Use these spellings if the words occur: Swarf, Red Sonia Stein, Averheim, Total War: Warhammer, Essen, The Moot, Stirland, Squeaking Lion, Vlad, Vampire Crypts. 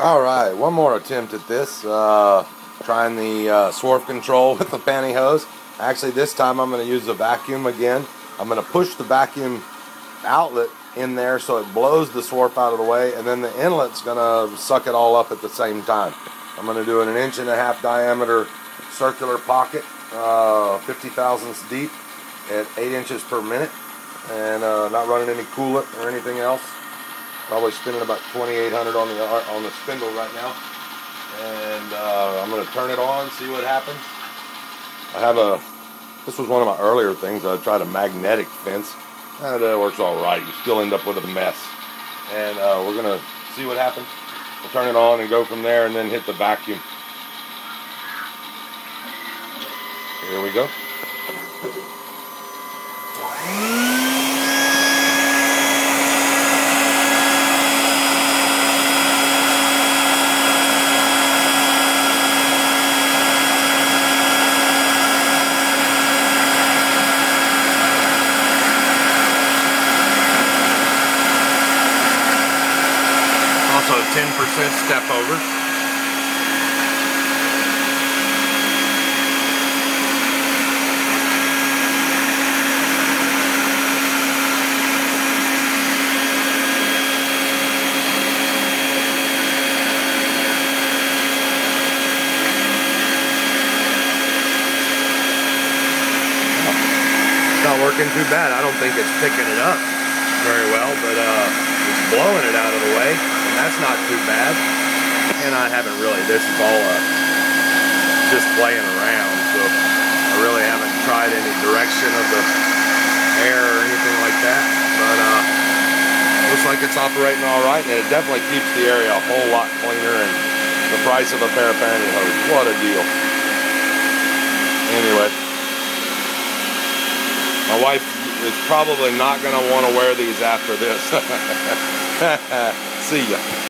Alright, one more attempt at this. Trying the Swarf control with the pantyhose. Actually, this time I'm going to use the vacuum again. I'm going to push the vacuum outlet in there so it blows the Swarf out of the way, and then the inlet's going to suck it all up at the same time. I'm going to do an 1.5-inch diameter circular pocket, 50 thousandths deep at 8 inches per minute, and not running any coolant or anything else. Probably spinning about 2,800 on the spindle right now, and I'm going to turn it on, see what happens. This was one of my earlier things. I tried a magnetic fence, and it works all right. You still end up with a mess, and we're going to see what happens. We'll turn it on and go from there, and then hit the vacuum. Here we go. So 10% step over. It's not working too bad. I don't think it's picking it up very well, but it's blowing it out of the way. That's not too bad, and I haven't really, this is all just playing around, so I really haven't tried any direction of the air or anything like that, but looks like it's operating all right, and it definitely keeps the area a whole lot cleaner, and the price of a pair of pantyhose, what a deal. Anyway, my wife is probably not going to want to wear these after this. See ya.